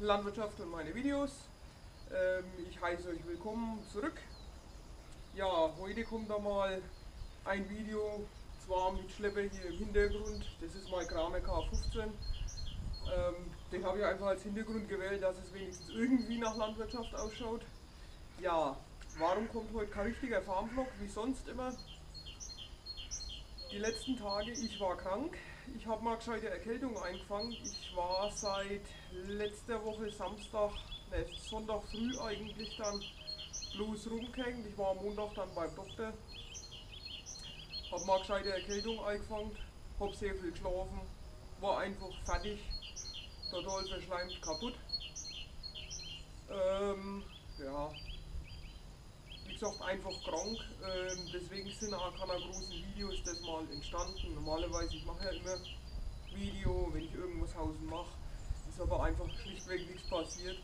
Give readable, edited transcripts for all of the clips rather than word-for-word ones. Landwirtschaft und meine Videos. Ich heiße euch willkommen zurück. Ja, heute kommt da mal ein Video, zwar mit Schlepper hier im Hintergrund. Das ist mein Kramer K15. Den habe ich einfach als Hintergrund gewählt, dass es wenigstens irgendwie nach Landwirtschaft ausschaut. Ja, warum kommt heute kein richtiger Farmvlog, wie sonst immer? Die letzten Tage, ich war krank. Ich habe mal gescheite Erkältung eingefangen. Ich war seit letzter Woche Sonntag früh eigentlich dann bloß rumgehängt. Ich war am Montag dann beim Doktor. Habe mal gescheite Erkältung eingefangen. Habe sehr viel geschlafen. War einfach fertig. Total verschleimt, kaputt. Ja. Wie gesagt, einfach krank, deswegen sind auch keine großen Videos das mal entstanden. Normalerweise, ich mache ja immer Video, wenn ich irgendwas draußen mache, ist aber einfach schlichtweg nichts passiert.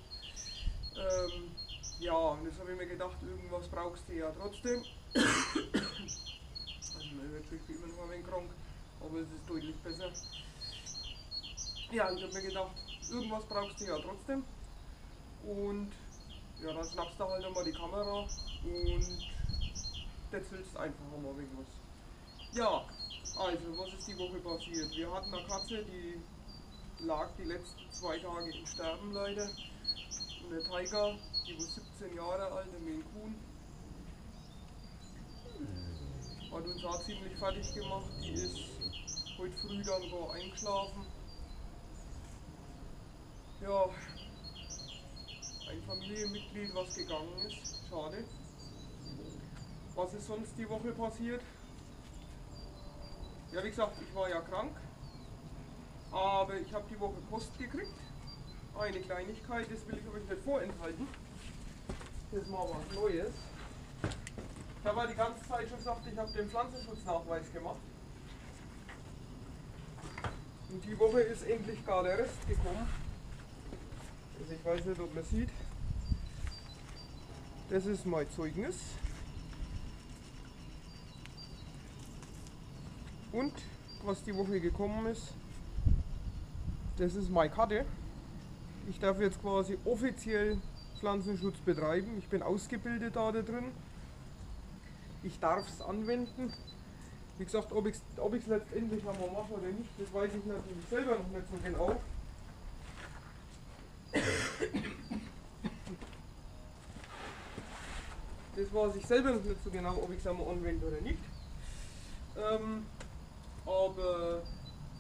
Ja, und jetzt habe ich mir gedacht, irgendwas brauchst du ja trotzdem. Also natürlich bin ich immer noch ein wenig krank, aber es ist deutlich besser. Ja, ich habe mir gedacht, irgendwas brauchst du ja trotzdem. Und ja, dann schnappst du halt nochmal die Kamera und detzelst einfach nochmal irgendwas. Ja, also was ist die Woche passiert? Wir hatten eine Katze, die lag die letzten 2 Tage im Sterben leider. Und der Tiger, die war 17 Jahre alt, mit dem Kuhn. Hat uns auch ziemlich fertig gemacht. Die ist heute früh dann so eingeschlafen. Ja. Ein Familienmitglied, was gegangen ist. Schade. Was ist sonst die Woche passiert? Ja, wie gesagt, ich war ja krank. Aber ich habe die Woche Post gekriegt. Eine Kleinigkeit, das will ich euch nicht vorenthalten. Das ist mal was Neues. Ich habe die ganze Zeit schon gesagt, ich habe den Pflanzenschutznachweis gemacht. Und die Woche ist endlich gar der Rest gekommen. Also ich weiß nicht, ob man sieht. Das ist mein Zeugnis. Und was die Woche gekommen ist, das ist meine Karte. Ich darf jetzt quasi offiziell Pflanzenschutz betreiben. Ich bin ausgebildet da drin. Ich darf es anwenden. Wie gesagt, ob ich es letztendlich einmal mache oder nicht, das weiß ich natürlich selber noch nicht so genau. Das weiß ich selber nicht so genau, ob ich es einmal anwende oder nicht. Aber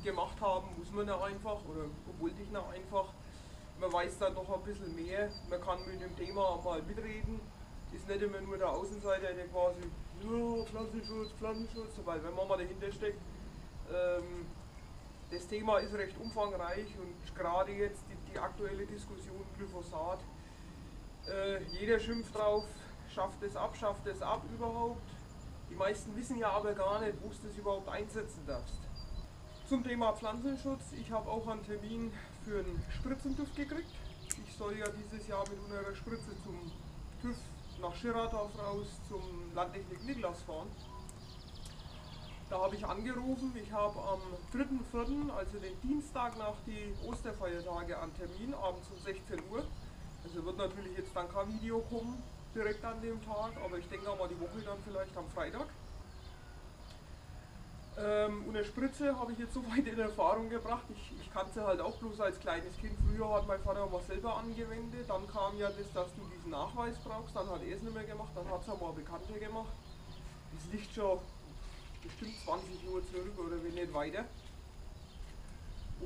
gemacht haben muss man ja einfach, oder wollte ich noch einfach. Man weiß dann doch ein bisschen mehr, man kann mit dem Thema mal mitreden. Ist nicht immer nur der Außenseiter, der quasi, ja, Pflanzenschutz, Pflanzenschutz, weil wenn man mal dahinter steckt. Das Thema ist recht umfangreich und gerade jetzt die aktuelle Diskussion Glyphosat. Jeder schimpft drauf, schafft es ab überhaupt. Die meisten wissen ja aber gar nicht, wo du es überhaupt einsetzen darfst. Zum Thema Pflanzenschutz, ich habe auch einen Termin für einen Spritzenduft gekriegt. Ich soll ja dieses Jahr mit unserer Spritze zum TÜV nach Schirrathaus raus, zum Landtechnik Niklas fahren. Da habe ich angerufen, ich habe am 3.4., also den Dienstag nach die Osterfeiertage, einen Termin, abends um 16 Uhr. Also wird natürlich jetzt dann kein Video kommen, direkt an dem Tag, aber ich denke auch mal die Woche dann vielleicht am Freitag. Und eine Spritze habe ich jetzt so weit in Erfahrung gebracht, ich kannte sie halt auch bloß als kleines Kind. Früher hat mein Vater mal selber angewendet, dann kam ja das, dass du diesen Nachweis brauchst, dann hat er es nicht mehr gemacht, dann hat es auch mal Bekannte gemacht. Das liegt schon bestimmt 20 Uhr zurück oder wenn nicht weiter.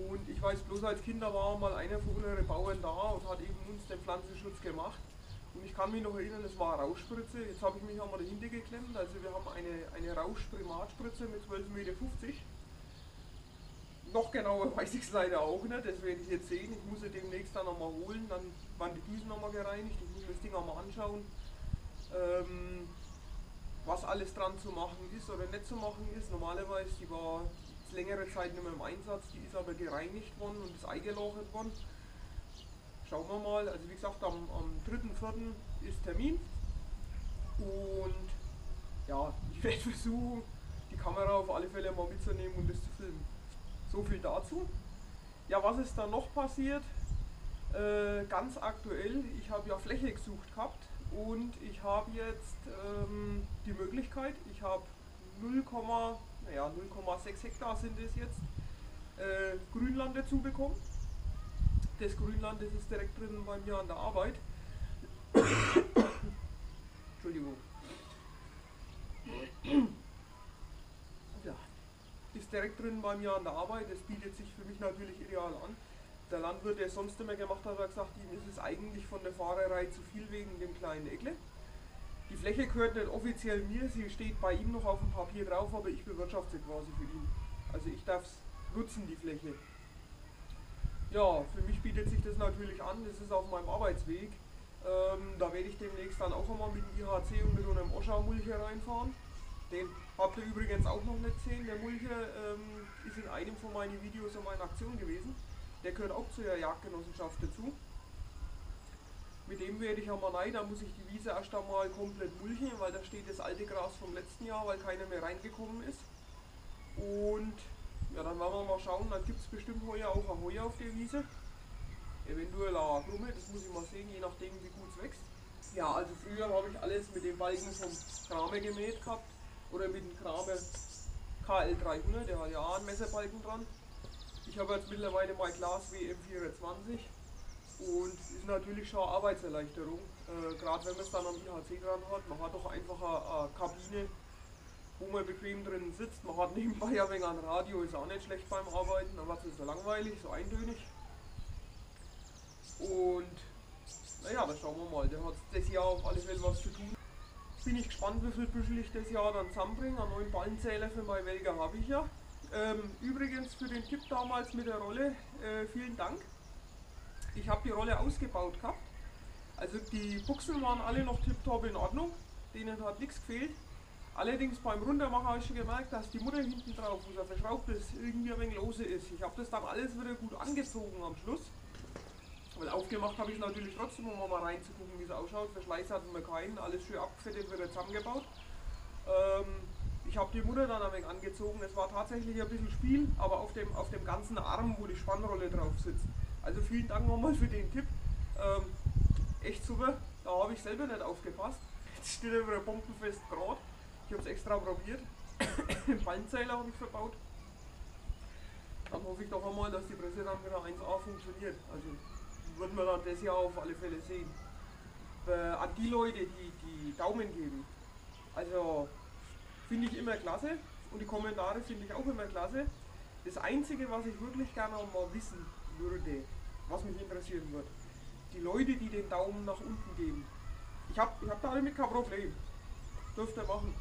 Und ich weiß bloß, als Kinder war mal einer von unseren Bauern da und hat eben uns den Pflanzenschutz gemacht. Und ich kann mich noch erinnern, es war eine Rauschspritze. Jetzt habe ich mich einmal dahinter geklemmt. Also wir haben eine Rauschprimatspritze mit 12,50 Meter. Noch genauer weiß ich es leider auch nicht. Das werde ich jetzt sehen. Ich muss sie demnächst dann nochmal holen. Dann waren die Düsen nochmal gereinigt. Ich muss mir das Ding nochmal anschauen. Was alles dran zu machen ist oder nicht zu machen ist. Normalerweise, die war längere Zeit nicht mehr im Einsatz, die ist aber gereinigt worden und ist eingelagert worden. Schauen wir mal, also wie gesagt, am 3.4. ist Termin und ja, ich werde versuchen, die Kamera auf alle Fälle mal mitzunehmen und das zu filmen. So viel dazu. Ja, was ist dann noch passiert? Ganz aktuell, ich habe ja Fläche gesucht gehabt und ich habe jetzt die Möglichkeit, ich habe 0,6 Hektar sind es jetzt, Grünland dazu bekommen. Das Grünland, das ist direkt drin bei mir an der Arbeit. Entschuldigung. Ja, ist direkt drin bei mir an der Arbeit, das bietet sich für mich natürlich ideal an. Der Landwirt, der sonst immer gemacht hat, hat gesagt, ihm ist es eigentlich von der Fahrerei zu viel wegen dem kleinen Eckle. Die Fläche gehört nicht offiziell mir, sie steht bei ihm noch auf dem Papier drauf, aber ich bewirtschafte quasi für ihn. Also ich darf es nutzen, die Fläche. Ja, für mich bietet sich das natürlich an, das ist auf meinem Arbeitsweg. Da werde ich demnächst dann auch einmal mit dem IHC und mit so einem Osha-Mulche reinfahren. Den habt ihr übrigens auch noch nicht gesehen. Der Mulche ist in einem von meinen Videos in meiner Aktion gewesen. Der gehört auch zur Jagdgenossenschaft dazu. Mit dem werde ich einmal rein, da muss ich die Wiese erst einmal komplett mulchen, weil da steht das alte Gras vom letzten Jahr, weil keiner mehr reingekommen ist. Und ja, dann werden wir mal schauen, dann gibt es bestimmt heuer auch ein Heu auf der Wiese. Eventuell auch eine Krumme, das muss ich mal sehen, je nachdem wie gut es wächst. Ja, also früher habe ich alles mit dem Balken vom Kramer gemäht gehabt oder mit dem Kramer KL300, der hat ja auch einen Messerbalken dran. Ich habe jetzt mittlerweile mal Claas WM24 und ist natürlich schon eine Arbeitserleichterung, gerade wenn man es dann am IHC dran hat. Man hat doch einfach eine Kabine, wo man bequem drin sitzt. Man hat nebenbei ein wenig ein Radio, ist auch nicht schlecht beim Arbeiten, aber es ist so langweilig, so eintönig. Und naja, da schauen wir mal, der hat das Jahr auf alle Fälle was zu tun. Bin ich gespannt, wie viel Büschel ich das Jahr dann zusammenbringe. Einen neuen Ballenzähler für meinen Welker habe ich ja. Übrigens für den Tipp damals mit der Rolle, vielen Dank. Ich habe die Rolle ausgebaut gehabt. Also die Buchsen waren alle noch tiptop in Ordnung, denen hat nichts gefehlt. Allerdings beim Runtermachen habe ich schon gemerkt, dass die Mutter hinten drauf, wo sie verschraubt ist, irgendwie ein wenig lose ist. Ich habe das dann alles wieder gut angezogen am Schluss. Weil aufgemacht habe ich natürlich trotzdem, um mal reinzugucken, wie es ausschaut. Verschleiß hatten wir keinen, alles schön abgefettet, wieder zusammengebaut. Ich habe die Mutter dann ein wenig angezogen, es war tatsächlich ein bisschen Spiel, aber auf dem ganzen Arm, wo die Spannrolle drauf sitzt. Also vielen Dank nochmal für den Tipp, echt super, da habe ich selber nicht aufgepasst. Jetzt steht er wieder bombenfest gerade, ich habe es extra probiert, den Ballenzähler habe ich verbaut. Dann hoffe ich doch einmal, dass die Presse dann wieder 1A funktioniert, also würden wir dann das ja auf alle Fälle sehen. An die Leute, die Daumen geben, also finde ich immer klasse und die Kommentare finde ich auch immer klasse. Das Einzige, was ich wirklich gerne mal wissen würde, was mich interessieren wird, die Leute, die den Daumen nach unten geben. Ich hab da damit kein Problem. Dürft ihr machen.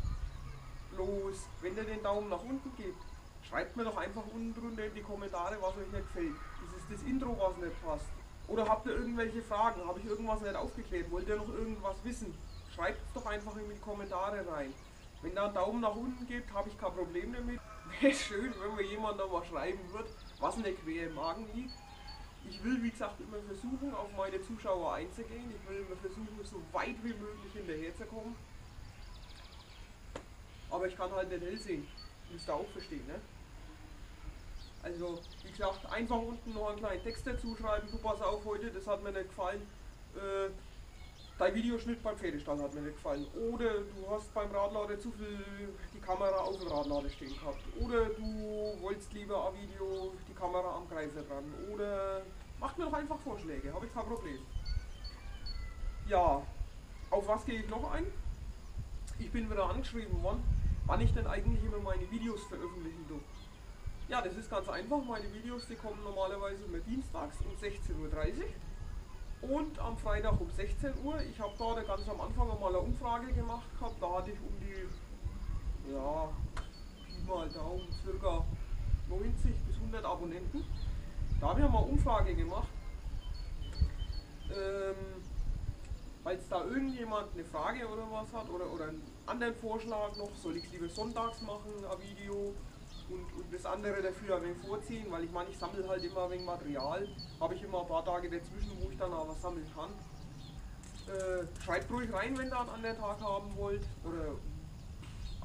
Bloß, wenn ihr den Daumen nach unten gebt, schreibt mir doch einfach unten drunter in die Kommentare, was euch nicht gefällt. Ist es das Intro, was nicht passt? Oder habt ihr irgendwelche Fragen? Habe ich irgendwas nicht aufgeklärt? Wollt ihr noch irgendwas wissen? Schreibt es doch einfach in die Kommentare rein. Wenn da einen Daumen nach unten gibt, habe ich kein Problem damit. Wäre schön, wenn mir jemand da mal schreiben wird, was eine quer im Magen liegt. Ich will, wie gesagt, immer versuchen, auf meine Zuschauer einzugehen. Ich will immer versuchen, so weit wie möglich hinterherzukommen. Aber ich kann halt nicht hell sehen. Müsst ihr auch verstehen, ne? Also, wie gesagt, einfach unten noch einen kleinen Text dazu schreiben. Du pass auf heute, das hat mir nicht gefallen. Dein Videoschnitt beim Pferdestall hat mir nicht gefallen. Oder du hast beim Radlader zu viel die Kamera auf dem Radlader stehen gehabt. Oder du wolltest lieber ein Video die Kamera am Kreisel dran. Oder macht mir doch einfach Vorschläge, habe ich kein Problem. Ja, auf was gehe ich noch ein? Ich bin wieder angeschrieben worden, wann ich denn eigentlich immer meine Videos veröffentlichen darf. Ja, das ist ganz einfach. Meine Videos, die kommen normalerweise immer dienstags um 16:30 Uhr. Und am Freitag um 16 Uhr, ich habe da ganz am Anfang einmal eine Umfrage gemacht gehabt, da hatte ich um die, ja, Pi mal Daumen, circa 90 bis 100 Abonnenten. Da habe ich mal eine Umfrage gemacht, falls da irgendjemand eine Frage oder was hat oder einen anderen Vorschlag noch, soll ich es lieber sonntags machen, ein Video. Und das andere dafür ein wenig vorziehen, weil ich meine, ich sammle halt immer ein wenig Material, habe ich immer ein paar Tage dazwischen, wo ich dann auch was sammeln kann. Schreibt ruhig rein, wenn ihr einen anderen Tag haben wollt oder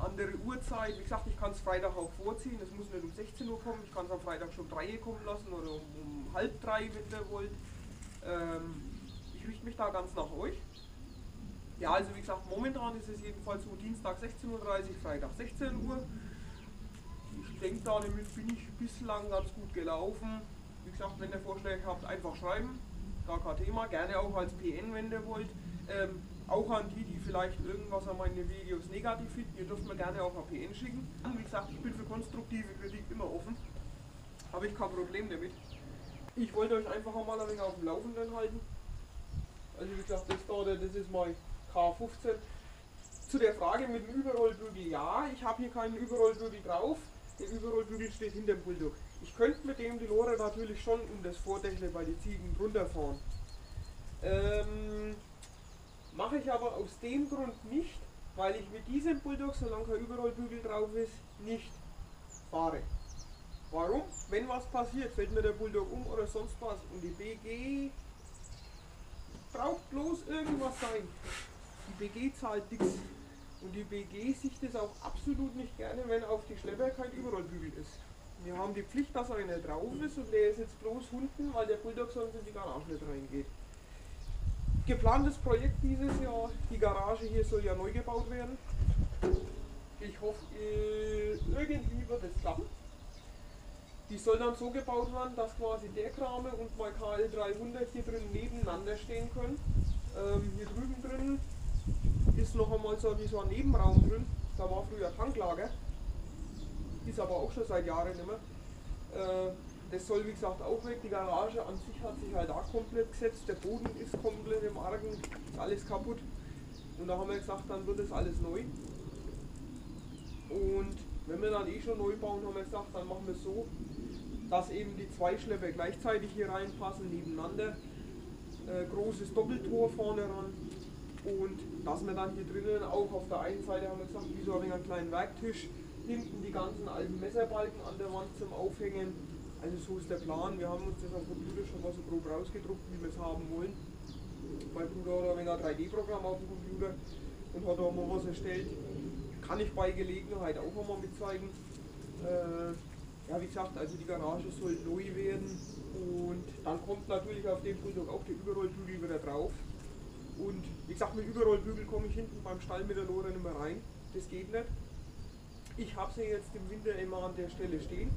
andere Uhrzeit. Wie gesagt, ich kann es Freitag auch vorziehen, es muss nicht um 16 Uhr kommen, ich kann es am Freitag schon um 3 Uhr kommen lassen oder um halb 3 Uhr, wenn ihr wollt. Ich richte mich da ganz nach euch. Ja, also wie gesagt, momentan ist es jedenfalls so Dienstag 16:30 Uhr, Freitag 16 Uhr. Ich denke, damit bin ich bislang ganz gut gelaufen. Wie gesagt, wenn ihr Vorschläge habt, einfach schreiben. Gar kein Thema. Gerne auch als PN, wenn ihr wollt. Auch an die, die vielleicht irgendwas an meine Videos negativ finden, ihr dürft mir gerne auch ein PN schicken. Wie gesagt, ich bin für konstruktive Kritik immer offen. Habe ich kein Problem damit. Ich wollte euch einfach einmal ein wenig auf dem Laufenden halten. Also wie gesagt, das ist mein K15. Zu der Frage mit dem Überrollbügel, ja, ich habe hier keinen Überrollbügel drauf. Der Überrollbügel steht hinter dem Bulldog. Ich könnte mit dem die Lore natürlich schon um das Vordächle bei den Ziegen runterfahren. Mache ich aber aus dem Grund nicht, weil ich mit diesem Bulldog, solange kein Überrollbügel drauf ist, nicht fahre. Warum? Wenn was passiert, fällt mir der Bulldog um oder sonst was und die BG braucht bloß irgendwas sein. Die BG zahlt nichts und die BG sieht es auch absolut nicht gerne, wenn auf die Schlepper kein Überrollbügel ist. Wir haben die Pflicht, dass einer drauf ist und der ist jetzt bloß unten, weil der Bulldog sonst in die Garage nicht reingeht. Geplantes Projekt dieses Jahr, die Garage hier soll ja neu gebaut werden. Ich hoffe, irgendwie wird es klappen. Die soll dann so gebaut werden, dass quasi der Kramer und mein KL300 hier drin nebeneinander stehen können. Hier drüben drin ist noch einmal so wie so ein Nebenraum drin, da war früher Tanklager, ist aber auch schon seit Jahren nicht mehr. Das soll wie gesagt auch weg, die Garage an sich hat sich halt auch komplett gesetzt, der Boden ist komplett im Argen, ist alles kaputt und da haben wir gesagt, dann wird das alles neu. Und wenn wir dann eh schon neu bauen, haben wir gesagt, dann machen wir es so, dass eben die zwei Schlepper gleichzeitig hier reinpassen, nebeneinander, großes Doppeltor vorne ran und dass wir dann hier drinnen auch auf der einen Seite, haben wir gesagt, wie so einen kleinen Werktisch, hinten die ganzen alten Messerbalken an der Wand zum Aufhängen. Also so ist der Plan, wir haben uns das am Computer schon mal so grob rausgedruckt, wie wir es haben wollen. Mein Bruder hat ein 3D-Programm auf dem Computer und hat auch mal was erstellt. Kann ich bei Gelegenheit auch einmal mitzeigen. Ja, wie gesagt, also die Garage soll neu werden und dann kommt natürlich auf dem Bulldog auch der Überrollbügel wieder drauf. Und wie gesagt, mit Überrollbügel komme ich hinten beim Stall mit der Lore nicht mehr rein, das geht nicht. Ich habe sie jetzt im Winter immer an der Stelle stehen.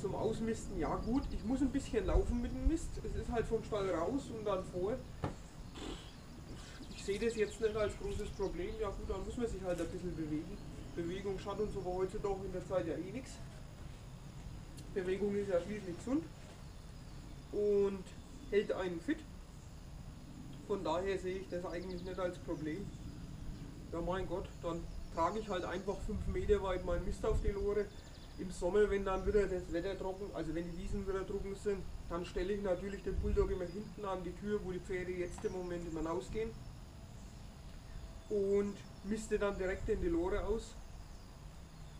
Zum Ausmisten, ja gut, ich muss ein bisschen laufen mit dem Mist, es ist halt vom Stall raus und dann vor. Ich sehe das jetzt nicht als großes Problem, ja gut, dann muss man sich halt ein bisschen bewegen. Bewegung schadet uns aber heute doch in der Zeit ja eh nichts. Bewegung ist ja schließlich gesund und hält einen fit. Von daher sehe ich das eigentlich nicht als Problem. Ja mein Gott, dann trage ich halt einfach 5 Meter weit meinen Mist auf die Lore. Im Sommer, wenn dann wieder das Wetter trocken, also wenn die Wiesen wieder trocken sind, dann stelle ich natürlich den Bulldog immer hinten an die Tür, wo die Pferde jetzt im Moment immer rausgehen. Und misste dann direkt in die Lore aus.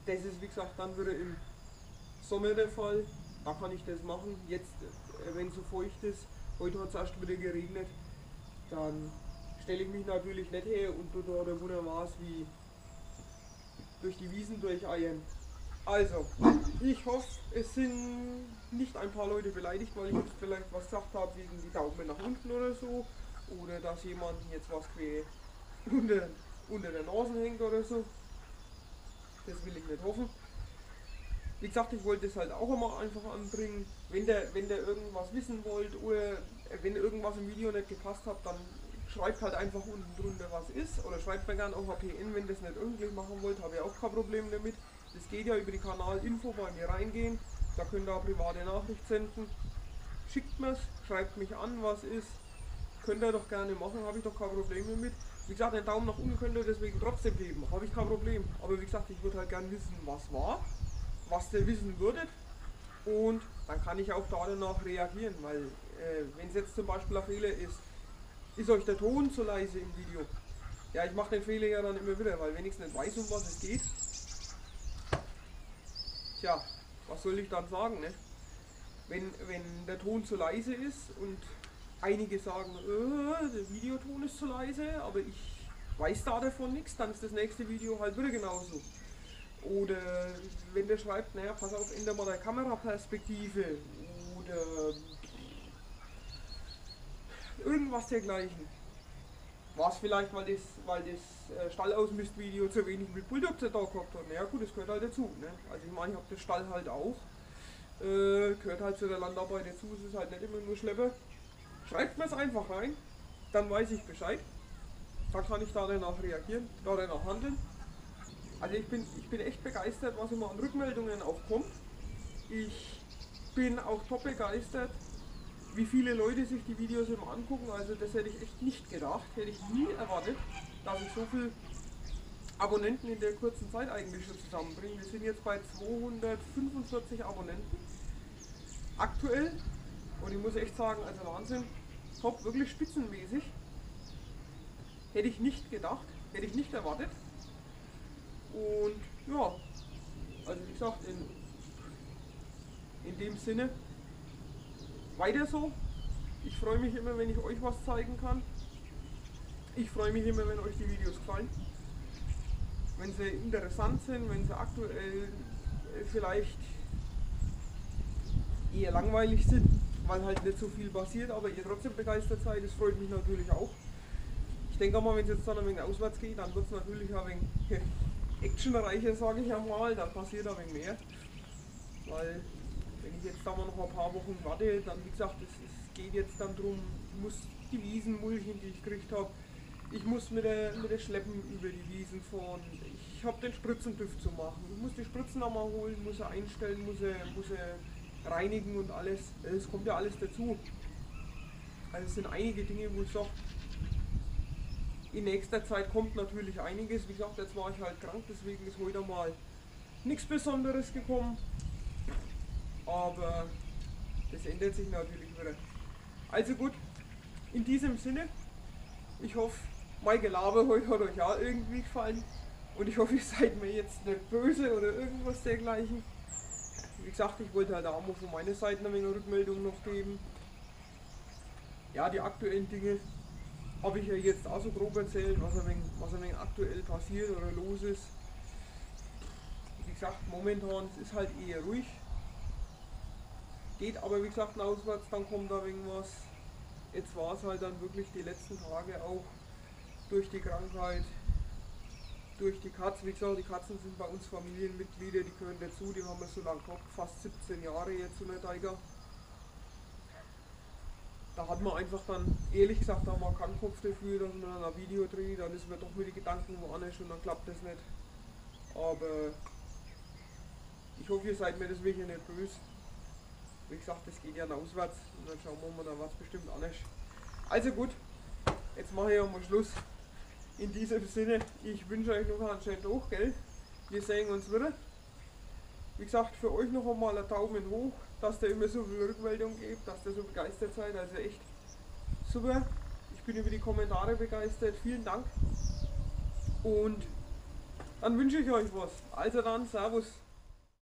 Das ist wie gesagt dann wieder im Sommer der Fall. Da kann ich das machen. Jetzt, wenn es so feucht ist, heute hat es erst wieder geregnet, dann stelle ich mich natürlich nicht her und tut oder wunderbar wie durch die Wiesen durcheiern. Also, ich hoffe, es sind nicht ein paar Leute beleidigt, weil ich jetzt vielleicht was gesagt habe, wegen die Daumen nach unten oder so. Oder dass jemand jetzt was quer unter der Nase hängt oder so. Das will ich nicht hoffen. Wie gesagt, ich wollte es halt auch immer einfach anbringen. Wenn der irgendwas wissen wollt oder wenn irgendwas im Video nicht gepasst hat, dann schreibt halt einfach unten drunter was ist. Oder schreibt mir gerne auch mal PN, wenn das nicht irgendwie machen wollt, habe ich auch kein Problem damit. Das geht ja über die Kanalinfo bei mir reingehen, da könnt ihr auch private Nachricht senden. Schickt mir's, schreibt mich an, was ist. Könnt ihr doch gerne machen, habe ich doch kein Problem damit. Wie gesagt, einen Daumen nach unten könnt ihr deswegen trotzdem geben, habe ich kein Problem. Aber wie gesagt, ich würde halt gerne wissen, was war, was ihr wissen würdet. Und dann kann ich auch da danach reagieren, weil wenn es jetzt zum Beispiel ein Fehler ist, ist euch der Ton zu leise im Video. Ja, ich mache den Fehler ja dann immer wieder, weil wenn ich nicht weiß, um was es geht, ja, was soll ich dann sagen, ne? Wenn der Ton zu leise ist und einige sagen, der Videoton ist zu leise, aber ich weiß da davon nichts, dann ist das nächste Video halt wieder genauso. Oder wenn der schreibt, naja, pass auf, ändere mal deine Kameraperspektive. Oder irgendwas dergleichen. War es vielleicht, weil das Stallausmistvideo zu wenig mit Bulldogzer da gehabt hat? Naja gut, das gehört halt dazu. Ne? Also ich meine, ich habe den Stall halt auch. Gehört halt zu der Landarbeit dazu, es ist halt nicht immer nur Schleppe. Schreibt mir es einfach rein, dann weiß ich Bescheid. Dann kann ich danach reagieren, danach handeln. Also ich bin echt begeistert, was immer an Rückmeldungen auch kommt. Ich bin auch top begeistert, wie viele Leute sich die Videos immer angucken. Also das hätte ich echt nicht gedacht, hätte ich nie erwartet, dass ich so viele Abonnenten in der kurzen Zeit eigentlich schon zusammenbringe. Wir sind jetzt bei 245 Abonnenten aktuell und ich muss echt sagen, also Wahnsinn, top, wirklich spitzenmäßig. Hätte ich nicht gedacht, hätte ich nicht erwartet. Und ja, also wie gesagt, in dem Sinne, weiter so. Ich freue mich immer, wenn ich euch was zeigen kann. Ich freue mich immer, wenn euch die Videos gefallen. Wenn sie interessant sind, wenn sie aktuell vielleicht eher langweilig sind, weil halt nicht so viel passiert, aber ihr trotzdem begeistert seid, das freut mich natürlich auch. Ich denke mal, wenn es jetzt dann ein wenig auswärts geht, dann wird es natürlich ein wenig actionreicher, sage ich einmal, dann passiert ein wenig mehr. Weil wenn ich jetzt da mal noch ein paar Wochen warte, dann wie gesagt, es geht jetzt dann drum, ich muss die Wiesen mulchen, die ich gekriegt habe. Ich muss mit der Schleppen über die Wiesen fahren. Ich habe den Spritzenduft zu machen. Ich muss die Spritzen nochmal holen, muss sie einstellen, muss sie reinigen und alles. Es kommt ja alles dazu. Also es sind einige Dinge, wo ich sage, in nächster Zeit kommt natürlich einiges. Wie gesagt, jetzt war ich halt krank, deswegen ist heute mal nichts Besonderes gekommen. Aber das ändert sich natürlich wieder. Also gut, in diesem Sinne, ich hoffe, mein Gelaber heute hat euch ja irgendwie gefallen und ich hoffe, ihr seid mir jetzt nicht böse oder irgendwas dergleichen. Wie gesagt, ich wollte halt auch mal von meiner Seite eine Rückmeldung noch geben. Ja, die aktuellen Dinge habe ich ja jetzt auch so grob erzählt, was ein wenig aktuell passiert oder los ist. Wie gesagt, momentan ist halt eher ruhig. Geht aber wie gesagt nach auswärts, dann kommt da irgendwas. Jetzt war es halt dann wirklich die letzten Tage auch durch die Krankheit, durch die Katzen. Wie gesagt, die Katzen sind bei uns Familienmitglieder, die gehören dazu, die haben wir so lange gehabt, fast 17 Jahre jetzt so eine Tiger. Da hat man einfach dann, ehrlich gesagt, da haben wir keinen Kopf dafür, dass man dann ein Video dreht, dann ist man doch mit den Gedanken woanders und dann klappt das nicht. Aber ich hoffe, ihr seid mir deswegen nicht böse. Wie gesagt, das geht ja nach auswärts und dann schauen wir mal, dann war es bestimmt anders. Also gut, jetzt mache ich ja mal Schluss. In diesem Sinne, ich wünsche euch noch einen schönen Tag, gell? Wir sehen uns wieder. Wie gesagt, für euch noch einmal einen Daumen hoch, dass ihr immer so viel Rückmeldung gebt, dass ihr so begeistert seid. Also echt super. Ich bin über die Kommentare begeistert. Vielen Dank. Und dann wünsche ich euch was. Also dann, Servus.